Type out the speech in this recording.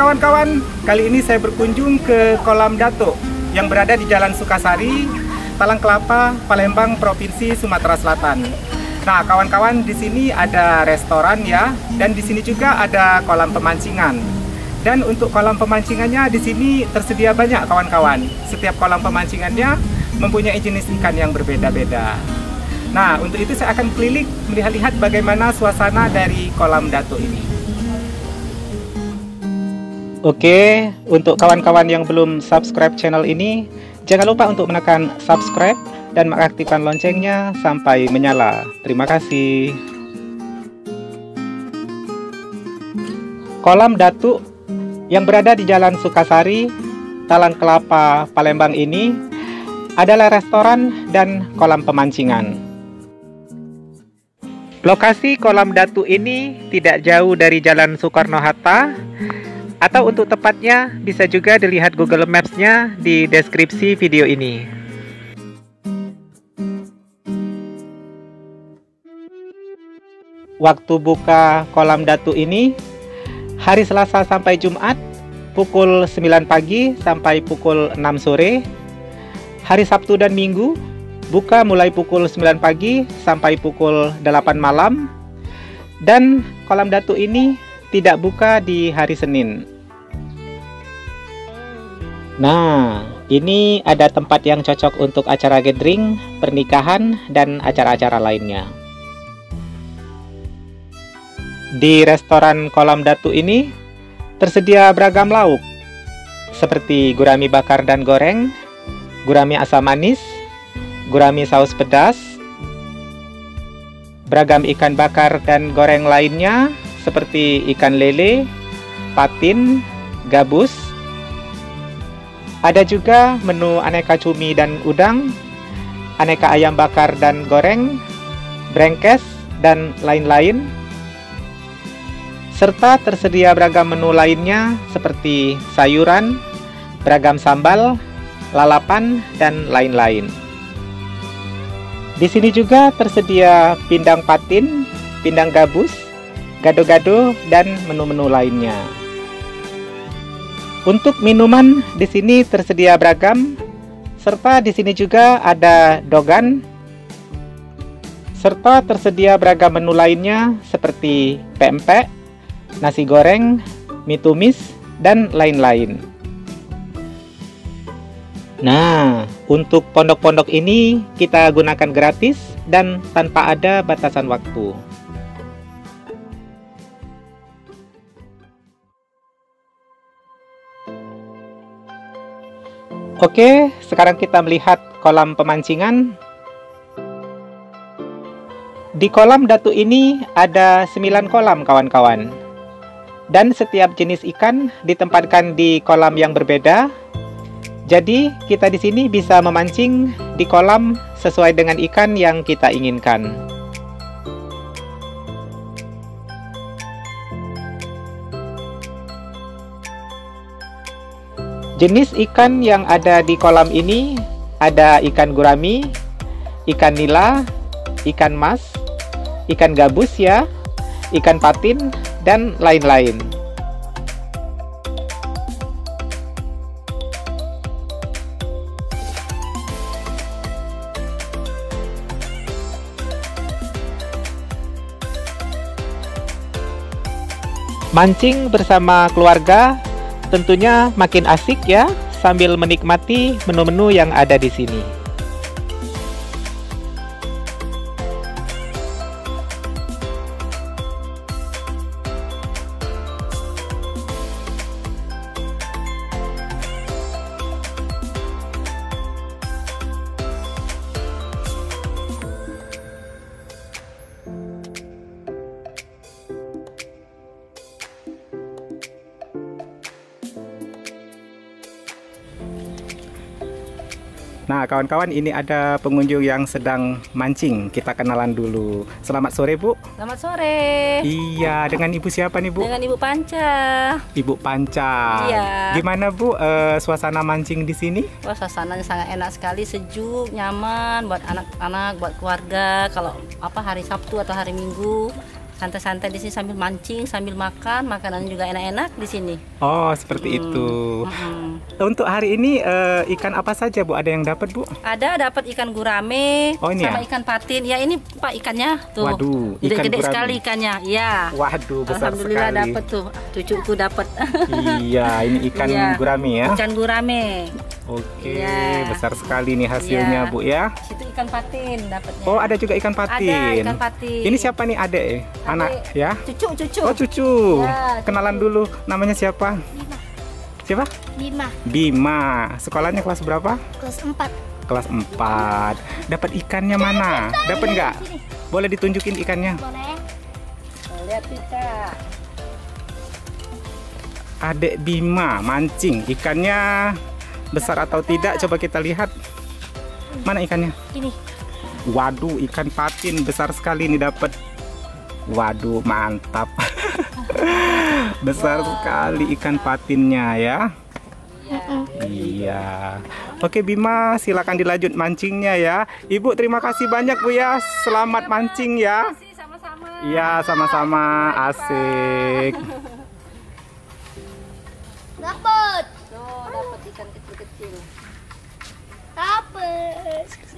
kawan-kawan, kali ini saya berkunjung ke Kolam Datuk yang berada di Jalan Sukasari, Talang Kelapa, Palembang, Provinsi Sumatera Selatan. Nah, kawan-kawan, di sini ada restoran ya, dan di sini juga ada kolam pemancingan. Dan untuk kolam pemancingannya di sini tersedia banyak kawan-kawan. Setiap kolam pemancingannya mempunyai jenis ikan yang berbeda-beda. Nah, untuk itu saya akan keliling melihat-lihat bagaimana suasana dari Kolam Datuk ini. Oke, untuk kawan-kawan yang belum subscribe channel ini, jangan lupa untuk menekan subscribe dan mengaktifkan loncengnya sampai menyala. Terima kasih. Kolam Datuk yang berada di Jalan Sukasari, Talang Kelapa, Palembang ini adalah restoran dan kolam pemancingan. Lokasi Kolam Datuk ini tidak jauh dari Jalan Soekarno-Hatta, atau untuk tepatnya bisa juga dilihat Google Maps-nya di deskripsi video ini. Waktu buka Kolam Datuk ini hari Selasa sampai Jumat pukul 9 pagi sampai pukul 6 sore. Hari Sabtu dan Minggu buka mulai pukul 9 pagi sampai pukul 8 malam, dan Kolam Datuk ini tidak buka di hari Senin. Nah, ini ada tempat yang cocok untuk acara gathering, pernikahan, dan acara-acara lainnya. Di restoran Kolam Datuk ini tersedia beragam lauk seperti gurami bakar dan goreng, gurami asam manis, gurami saus pedas, beragam ikan bakar dan goreng lainnya seperti ikan lele, patin, gabus. Ada juga menu aneka cumi dan udang, aneka ayam bakar dan goreng, brengkes, dan lain-lain. Serta tersedia beragam menu lainnya seperti sayuran, beragam sambal, lalapan, dan lain-lain. Di sini juga tersedia pindang patin, pindang gabus, gado-gado, dan menu-menu lainnya. Untuk minuman di sini tersedia beragam, serta di sini juga ada dogan, serta tersedia beragam menu lainnya seperti pempek, nasi goreng, mie tumis, dan lain-lain. Nah, untuk pondok-pondok ini kita gunakan gratis dan tanpa ada batasan waktu. Oke, sekarang kita melihat kolam pemancingan. Di Kolam Datuk ini ada 9 kolam kawan-kawan. Dan setiap jenis ikan ditempatkan di kolam yang berbeda. Jadi, kita di sini bisa memancing di kolam sesuai dengan ikan yang kita inginkan. Jenis ikan yang ada di kolam ini ada ikan gurami, ikan nila, ikan mas, ikan gabus ya, ikan patin, dan lain-lain. Mancing bersama keluarga tentunya makin asik ya, sambil menikmati menu-menu yang ada di sini. Nah, kawan-kawan, ini ada pengunjung yang sedang mancing. Kita kenalan dulu. Selamat sore, Bu. Selamat sore. Iya, dengan Ibu siapa nih, Bu? Dengan Ibu Panca. Ibu Panca. Iya. Gimana, Bu, suasana mancing di sini? Wah, suasananya sangat enak sekali, sejuk, nyaman buat anak-anak, buat keluarga. Kalau hari Sabtu atau hari Minggu santai-santai di sini sambil mancing, sambil makan, makanan juga enak-enak di sini. Oh, seperti itu. Untuk hari ini ikan apa saja, Bu? Ada yang dapat, Bu? Ada, dapat ikan gurame, sama ikan patin. Ya, ini Pak ikannya tuh. Waduh, ikan gede sekali ikannya. Ya. Waduh, besar sekali. Alhamdulillah dapat tuh. Cucuku dapat. Iya, ini ikan gurame ya. Ikan gurame. Oke, besar sekali nih hasilnya, Bu ya. Itu ikan patin dapatnya. Oh, ada juga ikan patin. Ada ikan patin. Ini siapa nih, adek? Anak ya? Cucu. Oh, cucu. Ya, kenalan dulu, namanya siapa? Bima. Siapa? Bima. Bima. Sekolahnya kelas berapa? Kelas 4. Kelas 4. Dapat ikannya mana? Dapat nggak? Boleh ditunjukin ikannya? Boleh. Lihat Tika. Adek Bima mancing, ikannya besar atau tidak? Coba kita lihat. Mana ikannya? Ini. Waduh, ikan patin besar sekali ini dapat. Waduh, mantap. Besar sekali ikan patinnya ya. Iya. Oke Bima, silakan dilanjut mancingnya ya. Ibu, terima kasih banyak Bu ya. Selamat mancing ya. Sama-sama. Iya, sama-sama. Asik. Dapat. Tuh, dapat ikan kecil-kecil. Dapat.